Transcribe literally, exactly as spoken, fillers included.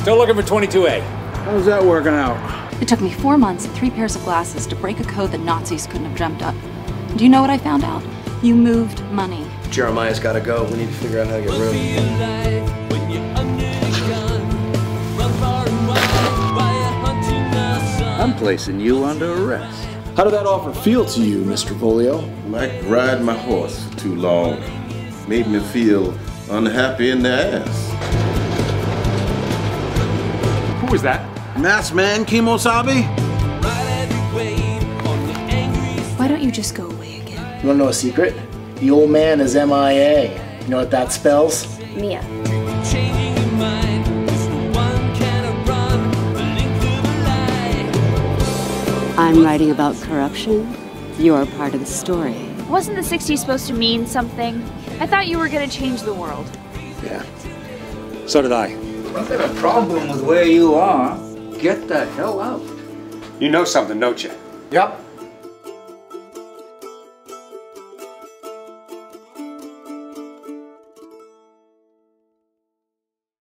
Still looking for twenty-two A. How's that working out? It took me four months and three pairs of glasses to break a code that Nazis couldn't have dreamt up. Do you know what I found out? You moved money. Jeremiah's gotta go. We need to figure out how to get room. I'm placing you under arrest. How did that offer feel to you, Mister Polio? Like riding my horse for too long. Made me feel unhappy in the ass. Who was that? Masked man, Kimo Sabe? Why don't you just go away again? You wanna know a secret? The old man is M I A. You know what that spells? Mia. I'm writing about corruption. You're part of the story. Wasn't the sixties supposed to mean something? I thought you were going to change the world. Yeah. So did I. I've got a problem with where you are. Get the hell out. You know something, don't you? Yep.